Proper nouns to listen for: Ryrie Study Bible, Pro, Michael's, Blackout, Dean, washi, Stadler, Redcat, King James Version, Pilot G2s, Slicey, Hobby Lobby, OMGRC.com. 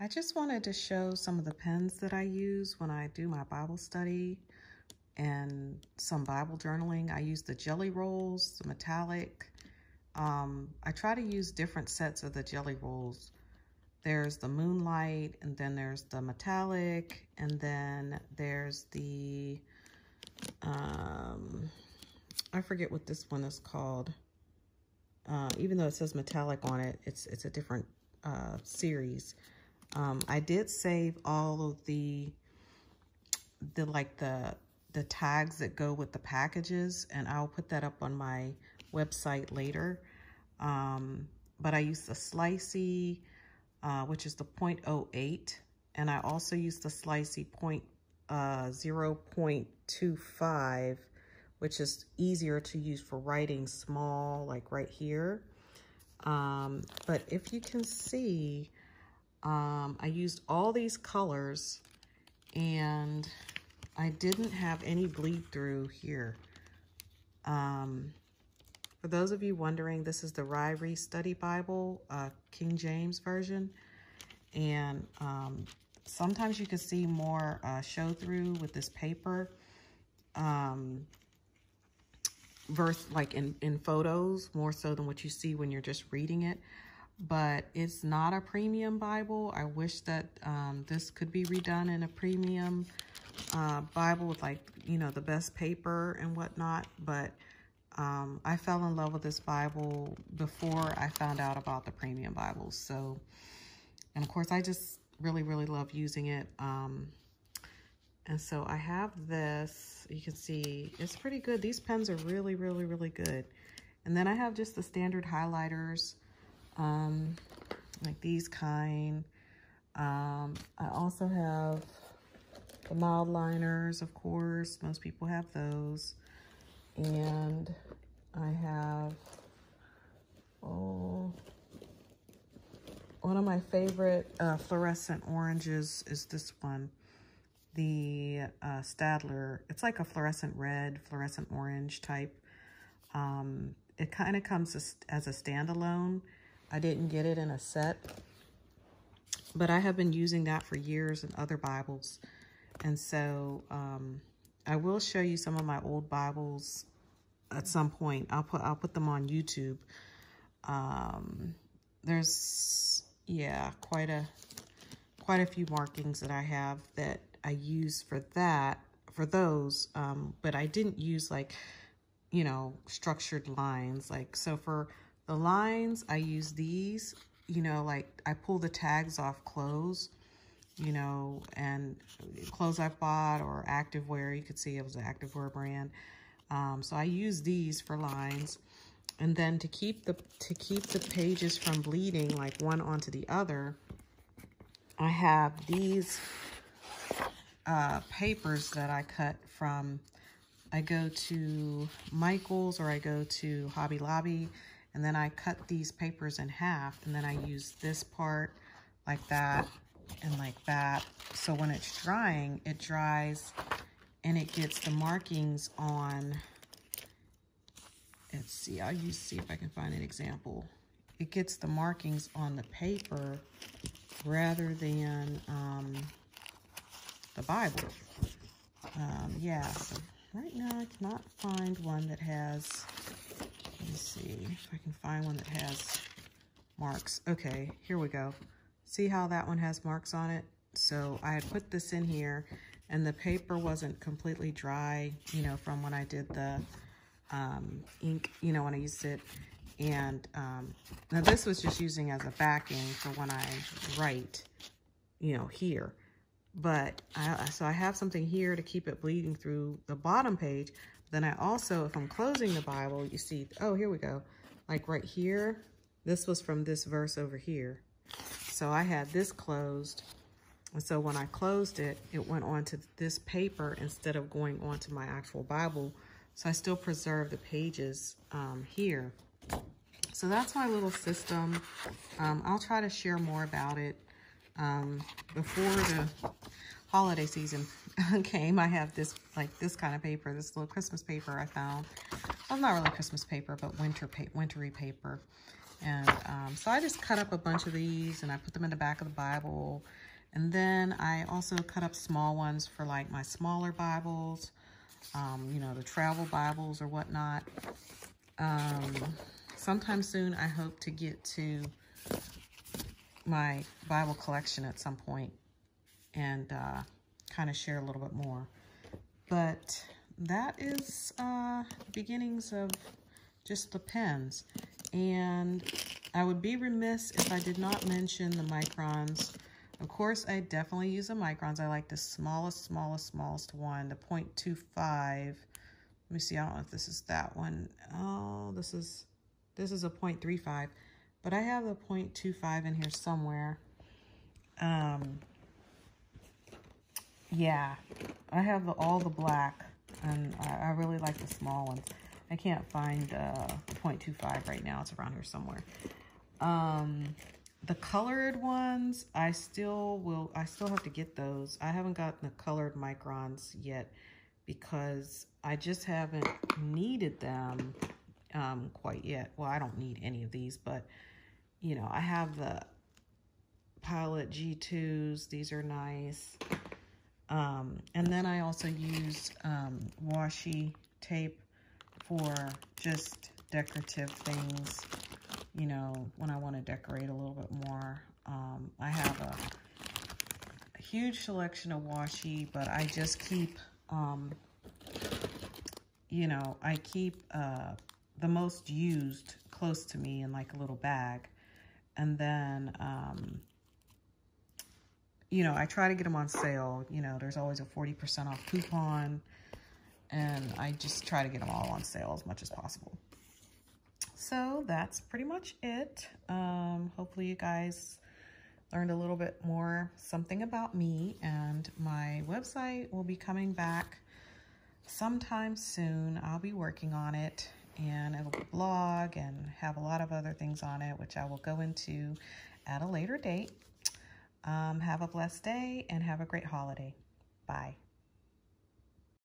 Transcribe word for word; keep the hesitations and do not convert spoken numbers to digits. I just wanted to show some of the pens that I use when I do my Bible study and some Bible journaling. I use the jelly rolls, the metallic. Um, I try to use different sets of the jelly rolls. There's the moonlight, and then there's the metallic, and then there's the, um, I forget what this one is called. Uh, even though it says metallic on it, it's, it's a different uh, series. Um, I did save all of the, the like the, the tags that go with the packages, and I'll put that up on my website later. Um, but I use the Slicey, uh, which is the point oh eight, and I also use the Slicey point, uh, zero point two five, which is easier to use for writing small, like right here. Um, but if you can see, Um, I used all these colors, and I didn't have any bleed through here. Um, for those of you wondering, this is the Ryrie Study Bible, uh, King James Version, and um, sometimes you can see more uh, show through with this paper, um, verse like in, in photos, more so than what you see when you're just reading it. But it's not a premium Bible. I wish that um, this could be redone in a premium uh, Bible with, like, you know, the best paper and whatnot. But um, I fell in love with this Bible before I found out about the premium Bibles. So, and of course, I just really, really love using it. Um, and so I have this. You can see it's pretty good. These pens are really, really, really good. And then I have just the standard highlighters. Um, like these kind. Um, I also have the mild liners, of course. Most people have those. And I have, oh, one of my favorite uh, fluorescent oranges is this one. The uh, Stadler. It's like a fluorescent red, fluorescent orange type. Um, it kind of comes as, as a standalone. I didn't get it in a set, but I have been using that for years in other Bibles. And so um, I will show you some of my old Bibles at some point. I'll put I'll put them on YouTube. Um, there's yeah, quite a quite a few markings that I have that I use for that for those, um, but I didn't use, like, you know, structured lines, like so for. The lines, I use these, you know, like I pull the tags off clothes, you know, and clothes I've bought or activewear. You could see it was an activewear brand. Um, so I use these for lines. And then to keep the to keep the pages from bleeding, like one onto the other, I have these uh, papers that I cut from. I go to Michael's or I go to Hobby Lobby. And then I cut these papers in half, and then I use this part like that and like that. So when it's drying, it dries and it gets the markings on. Let's see, I'll use, see if I can find an example. It gets the markings on the paper rather than um, the Bible. Um, yeah, so right now I cannot find one that has... Let me see if I can find one that has marks. Okay, here we go. See how that one has marks on it? So I had put this in here, and the paper wasn't completely dry, you know, from when I did the um, ink, you know, when I used it. And um, now this was just using as a backing for when I write, you know, here. But I, so I have something here to keep it bleeding through the bottom page. Then I also, if I'm closing the Bible, you see, oh, here we go. Like right here, this was from this verse over here. So I had this closed. And so when I closed it, it went onto this paper instead of going onto my actual Bible. So I still preserve the pages um, here. So that's my little system. Um, I'll try to share more about it um, before the holiday season came. I have this, like this kind of paper, this little Christmas paper I found. Well, not really Christmas paper, but winter pa- wintery paper. And um, so I just cut up a bunch of these and I put them in the back of the Bible. And then I also cut up small ones for like my smaller Bibles, um, you know, the travel Bibles or whatnot. Um, sometime soon I hope to get to my Bible collection at some point and uh, kind of share a little bit more. But that is uh, beginnings of just the pens. And I would be remiss if I did not mention the microns. Of course, I definitely use the microns. I like the smallest, smallest, smallest one, the point two five. Let me see, I don't know if this is that one. Oh, this is, this is a point three five. But I have a point two five in here somewhere. Um, yeah, I have the, all the black, and I, I really like the small ones. I can't find uh, point two five right now. It's around here somewhere. Um, the colored ones, I still will, I still have to get those. I haven't gotten the colored microns yet because I just haven't needed them um, quite yet. Well, I don't need any of these, but you know, I have the Pilot G twos. These are nice. Um, and then I also use um, washi tape for just decorative things, you know, when I want to decorate a little bit more. Um, I have a, a huge selection of washi, but I just keep, um, you know, I keep uh, the most used close to me in like a little bag. And then, um, you know, I try to get them on sale. You know, there's always a forty percent off coupon. And I just try to get them all on sale as much as possible. So that's pretty much it. Um, hopefully you guys learned a little bit more something about me, and my website will be coming back sometime soon. I'll be working on it, and it'll be blog and have a lot of other things on it, which I will go into at a later date. Um, have a blessed day and have a great holiday. Bye.